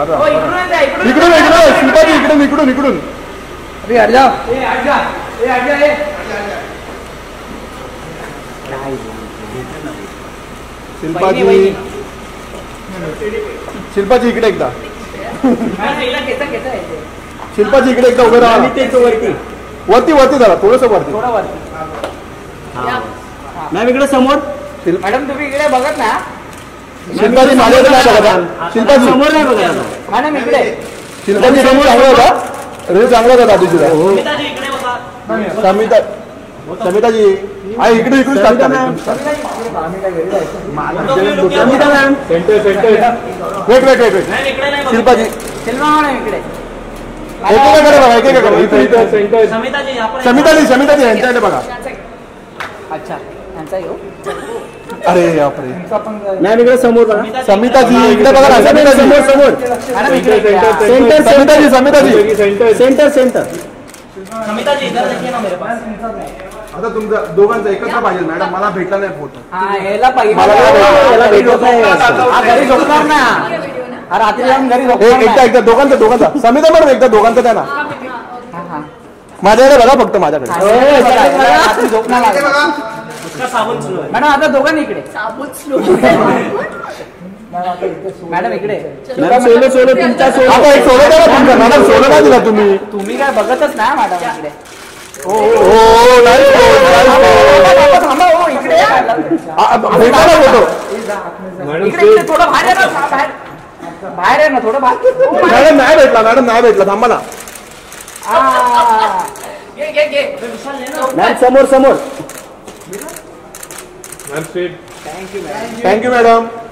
शिल्पाजी इकडे एकदा शिल्पाजी इकडे एकदा उभे राहा वरती वरती झाला थोडंसं वरती मॅम इकडे समोर मॅडम तुम्ही इकडे बघत ना शिल्पाजी माझ्याकडे बघा शिल्पाजी समोर नाही बघा मॅडम इकडे शिल्पाजी समोर हवा होता रे चांगला होता दादूजीला समिताजी इकडे बघा समिताजी आई इकडे इकडे Samita ma'am Samita ma'am centre centre wait wait wait नाही इकडे नाही शिल्पाजी शिल्पा मॅडम इकडे एकेकडे बघा एकेकडे बघा इथे इथे सेंटर समिताजी आपण समिताजी समिताजी यांच्याकडे बघा अच्छा यांचा येऊ अरे बापरे मॅम इकडे समोर बघा समिताजी इकडे बघा समिता समोर समोर मॅडम इकडे सेंटर समिताजी समिताजी सेंटर सेंटर सेंटर समिताजी इधर देखिए ना मेरे पास आता तुमचा दोघांचा एकत्र पाहिजे मॅडम मला भेटला नाही फोटो हां हेला पाहिजे मला भेटत नाही हा घरी झोपणार ना अरे रात्री आम घरी झोपणार एकदा एकदा दोघांचा दोघांचा समिता मॅडम एकदा दोघांचा द्या ना हां हां माझ्याकडे बघा फक्त माझ्याकडे रात्री झोपणार लागला मैडम आता दोगा नहीं इकडे मैडम इकडे मैडम सोलो सोलो तुमचा सोलो आता एक सोलो द्या तुमचा मैडम सोलो नाही दिला तुम्ही तुम्ही काय बघतच ना मैडम इकडे ओ ओ नाही थांबा ओ इकडे भेटायला फोटो मैडम इकडे थोडं बाहेर आहे ना बाहेर आहे ना थोडं बाहेर मैडम नाही भेटला थांबा ना ये ये ये विशाल ले ना मॅम समोर समोर थैंक यू मैडम